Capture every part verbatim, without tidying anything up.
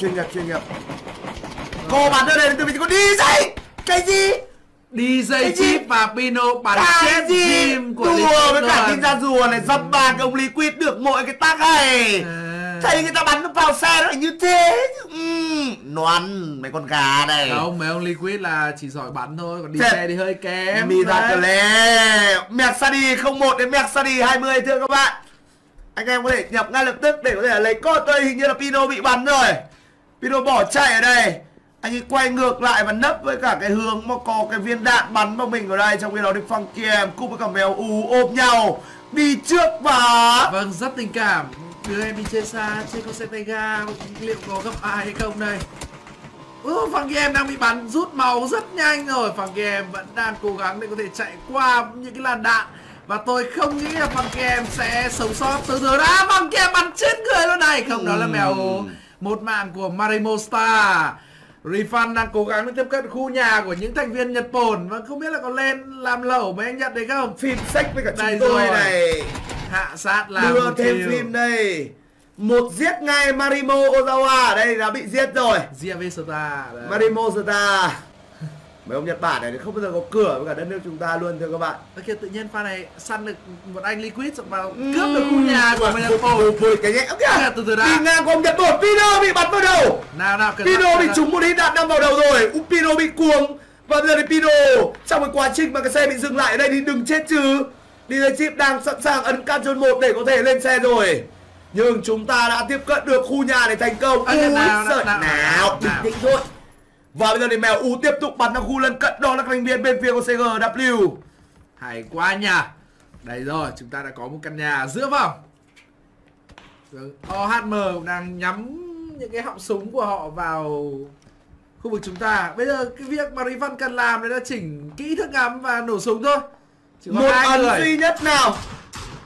chuyên nghiệp, chuyên nghiệp. Cô bắn đây từ mình có đi giây. Cái gì? đi giây Chip và Pino bắn chết team của Rùa với cả tin ra Rùa này dập bàn ông Liquid được mỗi cái tác này. Thấy người ta bắn vào xe nó như thế. Nó ăn mấy con gà này. Không, mấy ông Liquid là chỉ giỏi bắn thôi, còn đi xe thì hơi kém. Miracle Mercedes không một đến Mercedes hai mươi thưa các bạn. Anh em có thể nhập ngay lập tức để có thể là lấy code. Tôi hình như là Pino bị bắn rồi. Pino bỏ chạy ở đây. Anh ấy quay ngược lại và nấp với cả cái hướng mà có cái viên đạn bắn vào mình ở đây. Trong khi đó thì Phang kia cùng với cả MeoU ôm nhau đi trước và... Vâng, rất tình cảm. Đưa em đi chơi xa, chơi con xe tay ga. Liệu có gặp ai hay không đây? Ừ, Phang kia em đang bị bắn rút máu rất nhanh rồi. Phang kia em vẫn đang cố gắng để có thể chạy qua những cái làn đạn. Và tôi không nghĩ là Phang kia em sẽ sống sót. Từ từ đã, Phang kia em bắn chết người luôn này. Không, đó là MeoU. Một mạng của Marimo Star. Refund đang cố gắng tiếp cận khu nhà của những thành viên Nhật Bản. Và không biết là có lên làm lẩu mấy anh Nhật đấy không? Phim sách với cả chúng tôi này. Hạ sát là đưa thêm điều. Phim đây. Một giết ngay Marimo Ozawa. Đây là bị giết rồi. Star, Marimo Star. Mấy ông Nhật Bản này thì không bao giờ có cửa với cả đất nước chúng ta luôn thưa các bạn. Ok, tự nhiên pha này săn được một anh Liquid vào cướp được khu nhà của mình. Bồi cái nhẹ kìa. Từ từ đã. Đi ngang của ông Nhật Bản, Pino bị bắn vào đầu. Nào nào. Pino bị trúng một hít đạn đâm vào đầu rồi. Pino bị cuồng. Và bây giờ thì Pino trong cái quá trình mà cái xe bị dừng lại ở đây thì đừng chết chứ. đê giê Chip đang sẵn sàng ấn Ctrl một để có thể lên xe rồi. Nhưng chúng ta đã tiếp cận được khu nhà này thành công. Úi giời nào. Bình tĩnh thôi. Và bây giờ thì MeoU tiếp tục bắn sang khu lân cận, đó là các thành viên bên phía của xê giê vê kép. Hay quá nhà. Đây rồi, chúng ta đã có một căn nhà giữa vòng. ô hát em cũng đang nhắm những cái họng súng của họ vào khu vực chúng ta. Bây giờ cái việc mà Refund cần làm đấy là chỉnh kỹ thức ngắm và nổ súng thôi. Chỉ có một ấn duy nhất nào.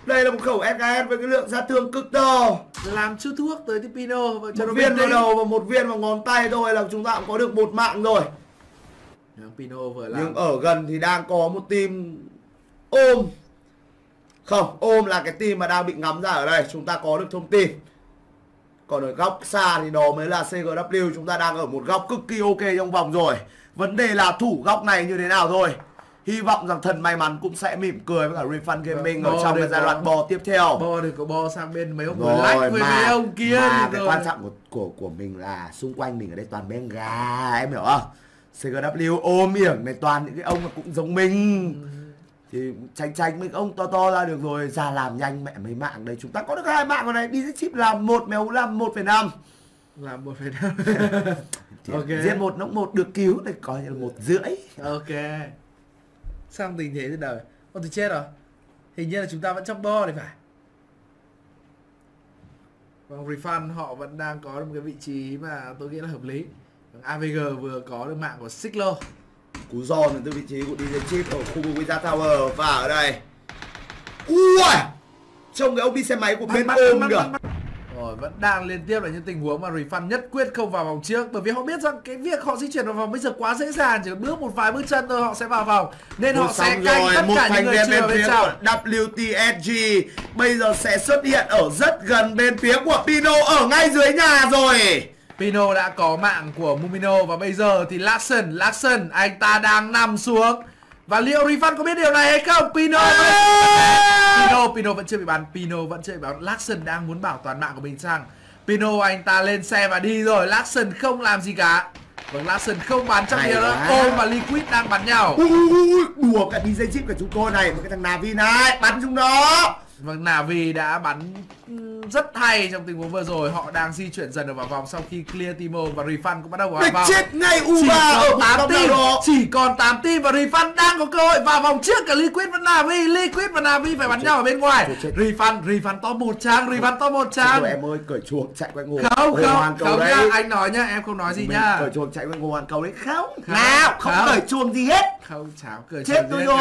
Đây là một khẩu ét ca ét với cái lượng sát thương cực to. Làm chút thuốc tới thì Pino và cho một nó viên vào đầu và một viên vào ngón tay thôi là chúng ta cũng có được một mạng rồi. Nhưng Pino vừa làm. Nhưng ở gần thì đang có một team ôm. Không, ôm là cái team mà đang bị ngắm ra ở đây. Chúng ta có được thông tin. Còn ở góc xa thì đó mới là xê giê vê kép. Chúng ta đang ở một góc cực kỳ ok trong vòng rồi. Vấn đề là thủ góc này như thế nào thôi. Hy vọng rằng thần may mắn cũng sẽ mỉm cười với cả Refund Gaming ở trong cái giai đoạn bò tiếp theo. Bò đừng có bò sang bên mấy ông người lách với mấy ông kia. Mà cái quan trọng của, của của mình là xung quanh mình ở đây toàn mấy ông gà, em hiểu không? xê giê vê kép ôm yểm này toàn những cái ông mà cũng giống mình. Thì tránh tránh mấy ông to to ra được rồi, ra làm nhanh mẹ mấy mạng đấy. Chúng ta có được hai mạng rồi này, đi giết Chip làm một, mèo làm một phẩy năm. Làm một phẩy năm. Okay. Giết một nó một được cứu này coi như là một rưỡi. Ok. Sang tình thế thế đời. Ô thì chết rồi. Hình như là chúng ta vẫn trong bo này phải. Vâng, Refund họ vẫn đang có một cái vị trí mà tôi nghĩ là hợp lý. a vê giê vừa có được mạng của Cyclo. Cú giòn từ vị trí của đê giê Chip ở khu vực Wizard Tower và ở đây. Ui! Trông cái ông đi xe máy của bên ôm kìa. Rồi, vẫn đang liên tiếp là những tình huống mà Refund nhất quyết không vào vòng trước. Bởi vì họ biết rằng cái việc họ di chuyển vào vòng bây giờ quá dễ dàng. Chỉ bước một vài bước chân thôi họ sẽ vào vòng. Nên họ sẽ canh tất cả những người chơi bên trong. vê kép tê ét giê bây giờ sẽ xuất hiện ở rất gần bên phía của Pino ở ngay dưới nhà rồi. Pino đã có mạng của Mumino và bây giờ thì Larson, Larson anh ta đang nằm xuống. Và liệu Refund có biết điều này hay không? Pino vẫn... Pino, Pino vẫn chưa bị bắn. Pino vẫn chưa bị bắn. Larson đang muốn bảo toàn mạng của mình sang. Pino anh ta lên xe và đi rồi. Larson không làm gì cả. Vâng, Larson không bắn trong điều đó. Ôm và Liquid đang bắn nhau. Ui, ui, đùa cả đê giê Chip của chúng tôi này. Một cái thằng Navi này bắn chúng đó. Vâng, Navi đã bắn rất hay trong tình huống vừa rồi. Họ đang di chuyển dần ở vào vòng sau khi clear Timo và Refund cũng bắt đầu vào vòng. Địch chết ngay u ba ở tám team. Chỉ còn tám team và Refund đang có cơ hội vào vòng trước cả Liquid và Navi. Liquid và Navi phải bắn nhau ở bên ngoài. Refund, Refund top một trang, Refund top một trang. Thôi em ơi, cởi chuồng chạy quanh ngô. Không, không, không nha, anh nói nha, em không nói gì nha. Cởi chuồng chạy quanh ngô ăn cầu đấy. Không, nào, không cởi chuồng gì hết. Không, cháo cởi chuồng. Chết tôi rồi.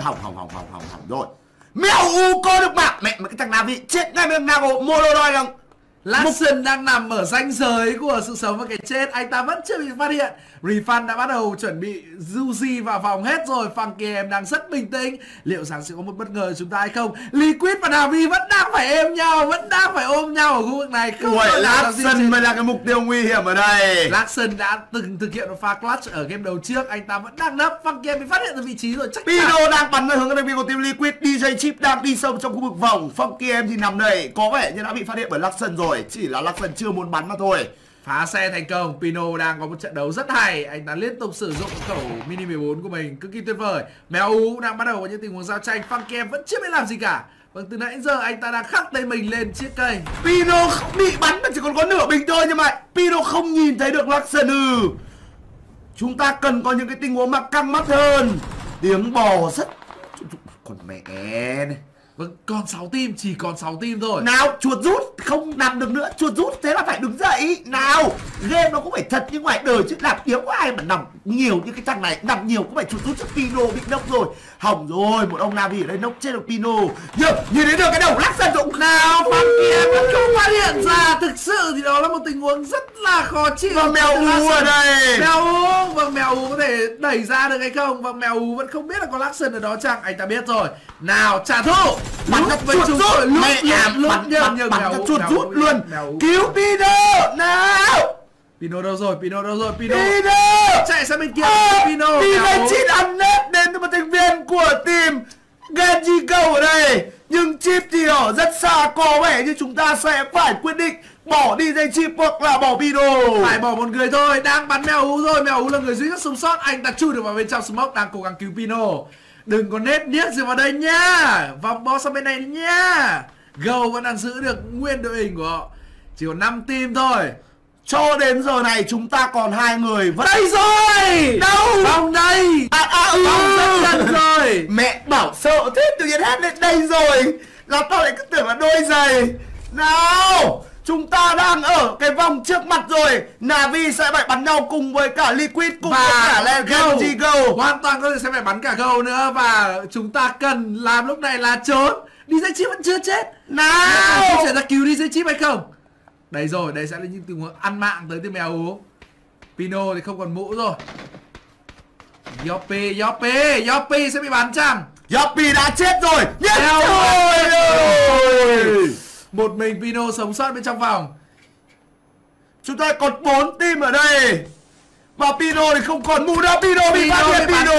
Hỏng, hỏng, hỏng, hỏng, hỏng rồi. MeoU có được mạng mẹ mà cái thằng Navi chết ngay bên nào của Molodoi rằng Larson đang nằm ở ranh giới của sự sống và cái chết. Anh ta vẫn chưa bị phát hiện. Refund đã bắt đầu chuẩn bị juicy vào vòng hết rồi. Funky em đang rất bình tĩnh. Liệu rằng sẽ có một bất ngờ chúng ta hay không? Liquid và Navi vẫn đang phải êm nhau, vẫn đang phải ôm nhau ở khu vực này. Ui, Larson mới là cái mục tiêu nguy hiểm ở đây. Larson đã từng thực hiện một pha clutch ở game đầu trước. Anh ta vẫn đang nấp. Funky em bị phát hiện từ vị trí rồi. Chắc Pino đang bắn ra hướng các thành viên của team Liquid. đê gi Chip đang đi sâu trong khu vực vòng. Funky em thì nằm đây, có vẻ như đã bị phát hiện bởi Larson rồi. Chỉ là Larson chưa muốn bắn mà thôi. Phá xe thành công. Pino đang có một trận đấu rất hay. Anh ta liên tục sử dụng khẩu mini mười bốn của mình, cực kỳ tuyệt vời. MeoU đang bắt đầu có những tình huống giao tranh. Funky em vẫn chưa biết làm gì cả. Vâng, từ nãy giờ anh ta đang khắc tay mình lên chiếc cây. Pino không bị bắn, chỉ còn có nửa bình thôi, nhưng mà Pino không nhìn thấy được Larson. Ừ, chúng ta cần có những cái tình huống mà căng mắt hơn. Tiếng bò rất... còn mẹ này. Vâng, còn sáu team, chỉ còn sáu team thôi. Nào, chuột rút, không nằm được nữa. Chuột rút, thế là phải đứng dậy. Nào, game nó cũng phải thật như ngoài đời chứ. Làm yếu có ai mà nằm nhiều như cái thằng này. Nằm nhiều cũng phải chuột rút cho Pino bị nốc rồi. Hỏng rồi, một ông Navi ở đây nốc chết được Pino. Nhưng nhìn thấy được cái đầu Larson cũng. Nào, Phang kia vẫn không phát hiện ra. Thực sự thì đó là một tình huống rất là khó chịu. Vâng, MeoU ở đây. MeoU, vâng, MeoU có thể đẩy ra được hay không? Vâng, MeoU vẫn không biết là có Larson ở đó chăng. Anh ta biết rồi. Nào, trả thù. Bắn các vây chung rồi, lút luôn, bắn các chuột rút luôn. Cứu Pino, nào. Pino đâu rồi, Pino đâu rồi, Pino chạy sang bên kia, Pino. Pino chít ăn nếp đến từ một thành viên của team Genji Gold ở đây. Nhưng Chip thì ở rất xa, có vẻ như chúng ta sẽ phải quyết định bỏ đi dây Chip hoặc là bỏ Pino. Phải bỏ một người thôi, đang bắn MeoU rồi, MeoU là người duy nhất sống sót. Anh ta chui được vào bên trong smoke, đang cố gắng cứu Pino. Đừng có nết niếc gì vào đây nha. Vòng bo sang bên này nha. Gold vẫn đang giữ được nguyên đội hình của họ. Chỉ còn năm team thôi. Cho đến giờ này chúng ta còn hai người vẫn... Đây rồi. Đâu? Vòng đây. À, à, ừ. Vòng rất gần rồi. Mẹ bảo sợ thế, tự nhiên hát lên đây rồi là tao lại cứ tưởng là đôi giày. Nào, chúng ta đang ở cái vòng trước mặt rồi. Navi sẽ phải bắn nhau cùng với cả Liquid, cùng và với cả Genji Gold. Hoàn toàn có thể sẽ phải bắn cả Gold nữa. Và chúng ta cần làm lúc này là trốn. đê gi Chip vẫn chưa chết. Nào, chúng sẽ ra cứu đê gi Chip hay không? Đấy rồi, đây sẽ là những tình huống ăn mạng tới từ MeoU. Pino thì không còn mũ rồi. Yopi, Yopi, Yopi sẽ bị bắn chăng? Yopi đã chết rồi. Yes, rồi, rồi. Một mình Pino sống sót bên trong vòng. Chúng ta còn bốn team ở đây. Và Pino thì không còn mũ đâu. Pino bị phát hiện. Pino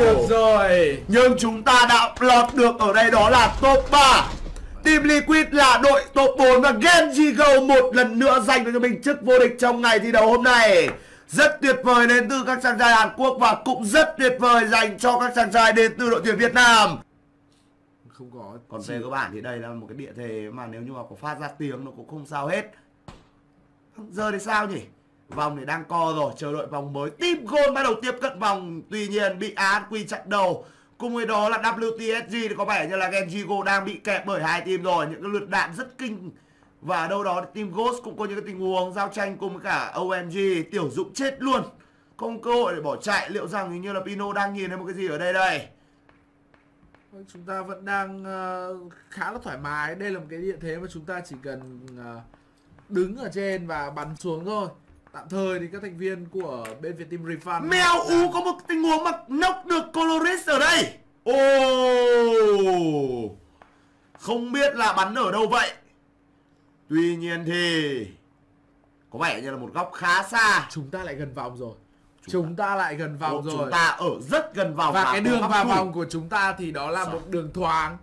được rồi. Nhưng chúng ta đã lọt được ở đây, đó là top ba. Team Liquid là đội top bốn. Và Genji Gold một lần nữa giành được cho mình chức vô địch trong ngày thi đấu hôm nay. Rất tuyệt vời đến từ các chàng trai Hàn Quốc, và cũng rất tuyệt vời dành cho các chàng trai đến từ đội tuyển Việt Nam. Không có. Còn về cơ bản thì đây là một cái địa thế mà nếu như mà có phát ra tiếng nó cũng không sao hết. Giờ thì sao nhỉ? Vòng thì đang co rồi, chờ đợi vòng mới. Team Gold bắt đầu tiếp cận vòng, tuy nhiên bị a hát quy chặn đầu. Cùng với đó là vê tê ét giê thì có vẻ như là Genji Gold đang bị kẹp bởi hai team rồi. Những cái lượt đạn rất kinh. Và đâu đó team Ghost cũng có những cái tình huống giao tranh cùng với cả ô em giê. Tiểu Dũng chết luôn, không cơ hội để bỏ chạy. Liệu rằng hình như là Pino đang nhìn thấy một cái gì ở đây đây. Chúng ta vẫn đang uh, khá là thoải mái. Đây là một cái địa thế mà chúng ta chỉ cần uh, đứng ở trên và bắn xuống thôi. Tạm thời thì các thành viên của bên phía team Refund MeoU có một tình huống mà knock được Colorist ở đây. Oh, không biết là bắn ở đâu vậy. Tuy nhiên thì có vẻ như là một góc khá xa. Chúng ta lại gần vòng rồi. Chúng ta lại gần vòng Ủa, rồi. Chúng ta ở rất gần vòng. Và cái đường vào vòng của chúng ta thì đó là Sao? một đường thoáng.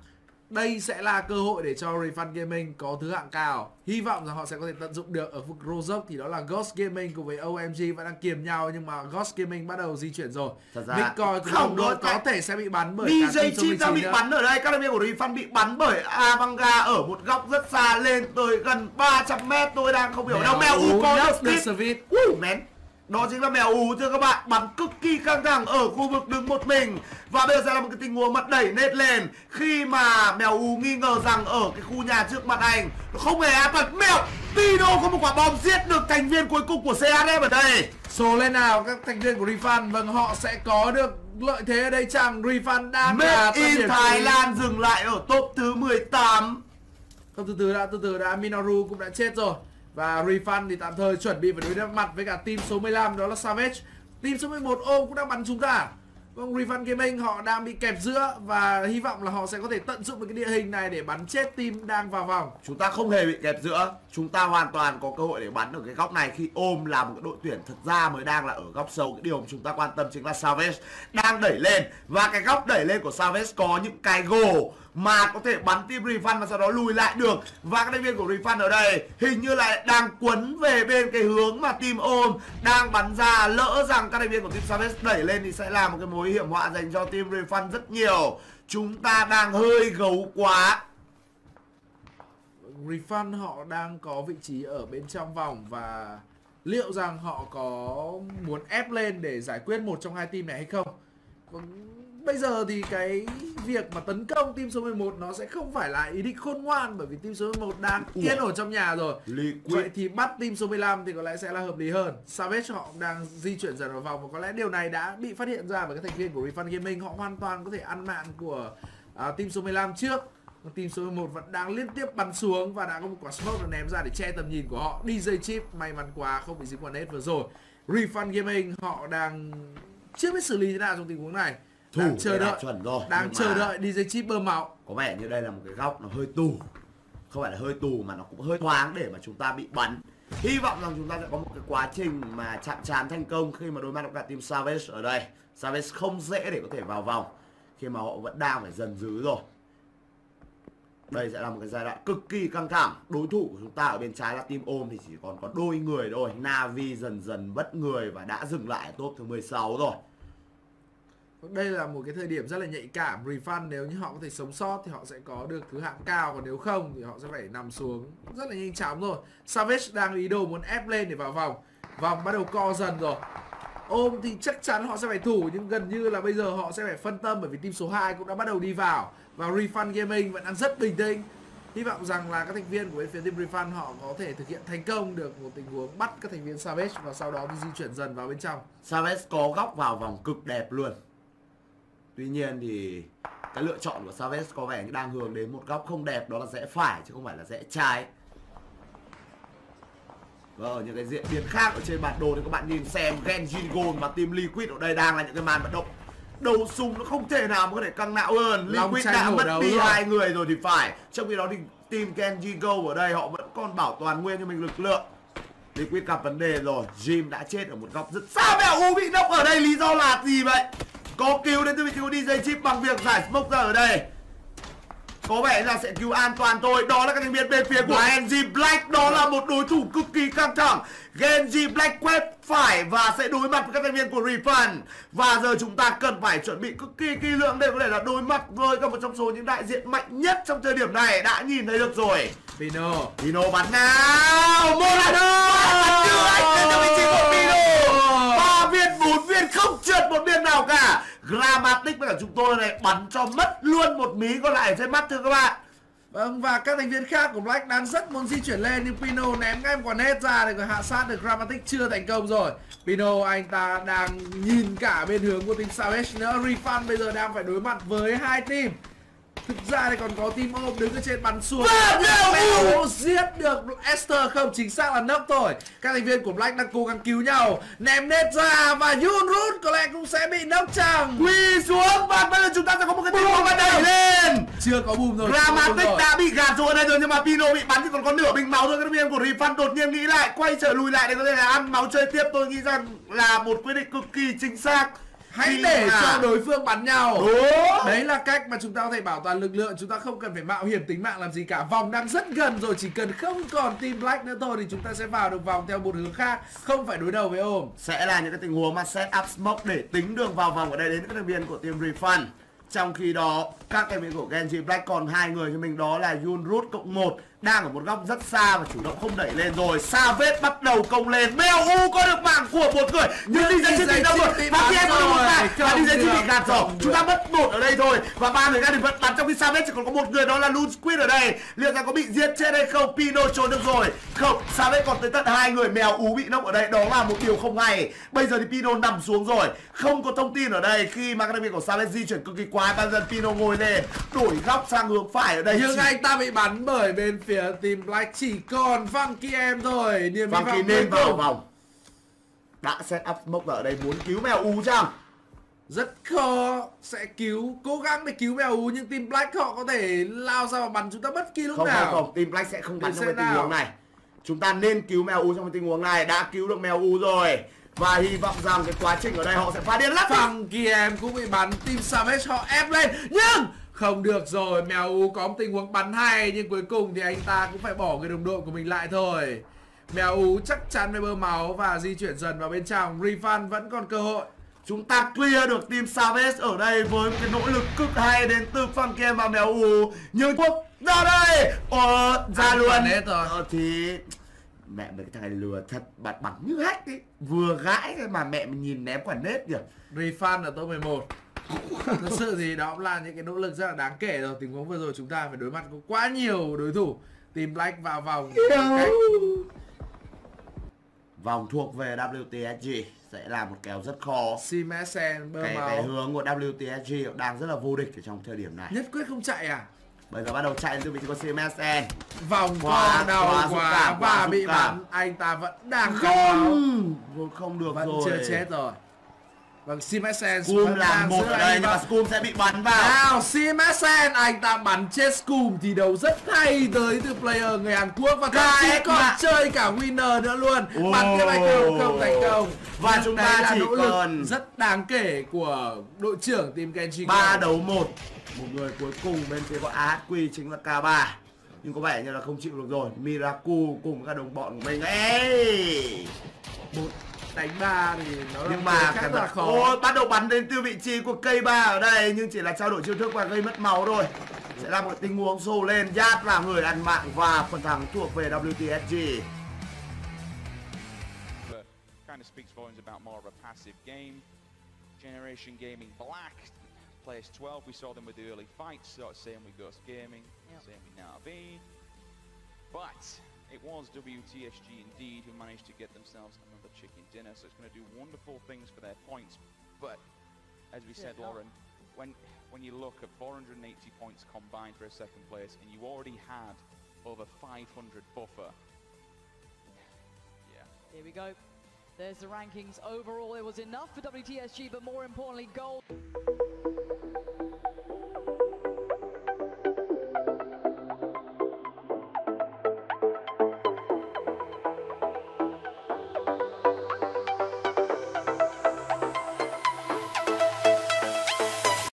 Đây sẽ là cơ hội để cho Refund Gaming có thứ hạng cao. Hy vọng rằng họ sẽ có thể tận dụng được. Ở vực Rozok thì đó là Ghost Gaming cùng với ô em giê vẫn đang kiềm nhau. Nhưng mà Ghost Gaming bắt đầu di chuyển rồi. Thật ra Bitcoin không đối có thể sẽ bị bắn bởi đê gi Chip đang bị bắn ở đây. Các thành viên của Refund bị bắn bởi Avanga ở một góc rất xa, lên tới gần ba trăm mét. Tôi đang không hiểu đâu. MeoU có được service. Ui, mén. Đó chính là MeoU thưa các bạn, bắn cực kỳ căng thẳng ở khu vực đứng một mình. Và bây giờ là một cái tình huống mặt đẩy nết lên khi mà MeoU nghi ngờ rằng ở cái khu nhà trước mặt anh nó không hề an toàn. Mèo Pino có một quả bom giết được thành viên cuối cùng của xê hát ép ở đây. Số lên nào các thành viên của Refund. Vâng, họ sẽ có được lợi thế ở đây chẳng? Refund đang là in Thái Lan, dừng lại ở top thứ mười tám. Không, từ từ đã, từ từ đã. Minoru cũng đã chết rồi. Và Refund thì tạm thời chuẩn bị phải đối đáp mặt với cả team số mười lăm, đó là Savage. Team số mười một ôm cũng đang bắn chúng ta. Còn Refund Gaming họ đang bị kẹp giữa và hy vọng là họ sẽ có thể tận dụng được cái địa hình này để bắn chết team đang vào vòng. Chúng ta không hề bị kẹp giữa, chúng ta hoàn toàn có cơ hội để bắn ở cái góc này khi ôm là một cái đội tuyển thực ra mới đang là ở góc sâu. Cái điều mà chúng ta quan tâm chính là Savage đang đẩy lên, và cái góc đẩy lên của Savage có những cái gồ mà có thể bắn team Refund và sau đó lùi lại được. Và các thành viên của Refund ở đây hình như lại đang quấn về bên cái hướng mà team ôm đang bắn ra. Lỡ rằng các thành viên của team Savage đẩy lên thì sẽ là một cái mối hiểm họa dành cho team Refund rất nhiều. Chúng ta đang hơi gấu quá. Refund họ đang có vị trí ở bên trong vòng, và liệu rằng họ có muốn ép lên để giải quyết một trong hai team này hay không? Bây giờ thì cái việc mà tấn công team số mười một nó sẽ không phải là ý định khôn ngoan, bởi vì team số mười một đang yên ổn trong nhà rồi. Liquid. Vậy thì bắt team số mười lăm thì có lẽ sẽ là hợp lý hơn. Savage họ đang di chuyển dần vào vòng, và có lẽ điều này đã bị phát hiện ra bởi các thành viên của Refund Gaming. Họ hoàn toàn có thể ăn mạng của à, team số mười lăm trước. Team số mười một vẫn đang liên tiếp bắn xuống và đã có một quả smoke được ném ra để che tầm nhìn của họ. đê gi Chip may mắn quá không bị dính quả nét vừa rồi. Refund Gaming họ đang chưa biết xử lý thế nào trong tình huống này. Đang chờ đợi, chuẩn rồi, đang chờ đợi đi dây chip bơm máu. Có vẻ như đây là một cái góc nó hơi tù, không phải là hơi tù mà nó cũng hơi thoáng để mà chúng ta bị bắn. Hy vọng rằng chúng ta sẽ có một cái quá trình mà chạm trán thành công khi mà đối mặt với cả team Savage ở đây. Savage không dễ để có thể vào vòng khi mà họ vẫn đang phải dần dứ rồi. Đây sẽ là một cái giai đoạn cực kỳ căng thẳng. Đối thủ của chúng ta ở bên trái là team ôm thì chỉ còn có đôi người thôi. Navi dần dần bất người và đã dừng lại top thứ mười sáu rồi. Đây là một cái thời điểm rất là nhạy cảm. Refund nếu như họ có thể sống sót thì họ sẽ có được thứ hạng cao, còn nếu không thì họ sẽ phải nằm xuống rất là nhanh chóng rồi. Savage đang ý đồ muốn ép lên để vào vòng. Vòng bắt đầu co dần rồi. Ôm thì chắc chắn họ sẽ phải thủ, nhưng gần như là bây giờ họ sẽ phải phân tâm bởi vì team số hai cũng đã bắt đầu đi vào. Và Refund Gaming vẫn đang rất bình tĩnh. Hy vọng rằng là các thành viên của bên phía team Refund họ có thể thực hiện thành công được một tình huống bắt các thành viên Savage và sau đó đi di chuyển dần vào bên trong. Savage có góc vào vòng cực đẹp luôn. Tuy nhiên thì cái lựa chọn của Savage có vẻ như đang hướng đến một góc không đẹp, đó là rẽ phải chứ không phải là rẽ trái. Và ở những cái diễn biến khác ở trên bản đồ thì các bạn nhìn xem, Genji Gold và team Liquid ở đây đang là những cái màn vận động đầu súng nó không thể nào mà có thể căng não hơn. Liquid đã mất đi hai người rồi thì phải. Trong khi đó thì team Genji Gold ở đây họ vẫn còn bảo toàn nguyên cho mình lực lượng. Liquid gặp vấn đề rồi, Jim đã chết ở một góc rất xa. Mèo U bị knock ở đây, lý do là gì vậy? Có cứu đến từ vị trí của đê gi Chip bằng việc giải smoke ra ở đây. Có vẻ là sẽ cứu an toàn thôi. Đó là các thành viên bên phía của Genji Black. Đó là một đối thủ cực kỳ căng thẳng. Genji Black quét phải và sẽ đối mặt với các thành viên của Refund. Và giờ chúng ta cần phải chuẩn bị cực kỳ kỹ lưỡng để có thể là đối mặt với cả một trong số những đại diện mạnh nhất trong thời điểm này. Đã nhìn thấy được rồi. Pino, Pino bắn nào. Một là được. Không trượt một biên nào cả. Gramatic với cả chúng tôi này bắn cho mất luôn một mí còn lại trên mắt thưa các bạn. Vâng, và các thành viên khác của Black đang rất muốn di chuyển lên, nhưng Pino ném ngay một quả nét ra để hạ sát được Gramatic chưa thành công rồi. Pino anh ta đang nhìn cả bên hướng của team Savage nữa. Refund bây giờ đang phải đối mặt với hai team. Thực ra thì còn có team ôm đứng ở trên bắn xuống. Mèo giết được Esther không? Chính xác là nấp thôi. Các thành viên của Black đang cố gắng cứu nhau. Ném nết ra và Yun Root có lẽ cũng sẽ bị nấp chẳng. Quy xuống và bây giờ chúng ta sẽ có một cái team ôm bắt đẩy lên. Chưa có boom rồi. Gramatic đã bị gạt rồi đây rồi, nhưng mà Pino bị bắn thì còn có nửa bình máu thôi. Các thành viên của Refund đột nhiên nghĩ lại, quay trở lùi lại để có thể là ăn máu chơi tiếp. Tôi nghĩ rằng là một quyết định cực kỳ chính xác. Hãy để à. cho đối phương bắn nhau. Đúng. Đấy là cách mà chúng ta có thể bảo toàn lực lượng. Chúng ta không cần phải mạo hiểm tính mạng làm gì cả. Vòng đang rất gần rồi. Chỉ cần không còn team Black nữa thôi thì chúng ta sẽ vào được vòng theo một hướng khác, không phải đối đầu với ôm. Sẽ là những cái tình huống mà set up smoke để tính đường vào vòng ở đây đến các thành viên của team Refund. Trong khi đó các thành viên của Genji Black còn hai người cho mình, đó là Yun Root cộng một đang ở một góc rất xa và chủ động không đẩy lên rồi. Savage bắt đầu công lên. MeoU có được mạng của một người nhưng đi ra trên đỉnh đâu rồi, bắn đi em có được một mạng và đi ra trên bị gạt rồi. Chúng ta mất một ở đây thôi và ba người khác thì vẫn bắn, trong khi Savage chỉ còn có một người, đó là Lune Squid ở đây. Liệu rằng có bị giết chết hay không? Pino trốn được rồi. Không, Savage còn tới tận hai người. MeoU bị knock ở đây, đó là một điều không hay. Bây giờ thì Pino nằm xuống rồi, không có thông tin ở đây khi mà các thành viên của Savage di chuyển cực kỳ quá thoái bản thân Pino ngồi nề, đổi góc sang hướng phải ở đây. Nhưng chỉ... anh ta bị bắn bởi bên phía team Black, chỉ còn Funky em rồi. Niềm Funky nên vào vòng. Đã set up smoke ở đây, muốn cứu MeoU chăng? Rất khó, sẽ cứu, cố gắng để cứu MeoU nhưng team Black họ có thể lao ra và bắn chúng ta bất kỳ lúc không, nào. Không, không, team Black sẽ không bắn trong cái tình huống này. Chúng ta nên cứu MeoU trong cái tình huống này, đã cứu được MeoU rồi. Và hy vọng rằng cái quá trình ở đây họ sẽ phá điên lắm. Phang kia em cũng bị bắn, team Savage họ ép lên nhưng không được rồi. MeoU có một tình huống bắn hay nhưng cuối cùng thì anh ta cũng phải bỏ người đồng đội của mình lại thôi. MeoU chắc chắn với bơ máu và di chuyển dần vào bên trong. Refund vẫn còn cơ hội. Chúng ta clear được team Savage ở đây với một cái nỗ lực cực hay đến từ Funky và MeoU. Nhưng quốc ra đây. Ờ, ra anh luôn hết rồi. Ờ, thì... mẹ mấy cái thằng này lừa thật, bạn bắn như hách ấy. Vừa gãi mà mẹ mình nhìn ném quả nết kìa. Refund ở top mười một. Thật sự thì đó cũng là những cái nỗ lực rất là đáng kể rồi. Tình huống vừa rồi chúng ta phải đối mặt có quá nhiều đối thủ. Team Black vào vòng cách... vòng thuộc về W T S G sẽ là một kèo rất khó. xê em ét en bơ cái, cái hướng của W T S G đang rất là vô địch ở trong thời điểm này. Nhất quyết không chạy à? Bây giờ bắt đầu chạy từ vị trí của xê em ét en. Vòng qua đầu quá và bị bắn. Anh ta vẫn đang không không được vẫn rồi. Vẫn chưa chết rồi. Vâng, SimSense SkuM là một ở đây nhưng mà SkuM sẽ bị bắn vào. Nào, SimSense anh ta bắn chết SkuM, thì đấu rất hay tới từ player người Hàn Quốc và thậm chí còn mà. Chơi cả winner nữa luôn. Oh. Bắn cái bài cầu không thành công. Và nhưng chúng ta chỉ còn rất đáng kể của đội trưởng team Genji. ba đấu một. Một người cuối cùng bên phía của a hát quy chính là K ba. Nhưng có vẻ như là không chịu được rồi. Miraku cùng các đồng bọn của mình ấy. Một đánh ba thì nó nhưng là mà khá là khó. Ô, bắt đầu bắn đến từ vị trí của K ba ở đây nhưng chỉ là trao đổi chiêu thức và gây mất máu thôi. Sẽ là một tình huống xô lên, Yat là người ăn mạng và phần thắng thuộc về W T S G. Place twelve, we saw them with the early fights, so same with Ghost Gaming, yep. Same with NAVI. But it was W T S G indeed who managed to get themselves another chicken dinner, so it's going to do wonderful things for their points. But as we yeah, said, no. Lauren, when when you look at four hundred eighty points combined for a second place, and you already had over five hundred buffer. Yeah. Here we go. There's the rankings overall. It was enough for W T S G, but more importantly, gold.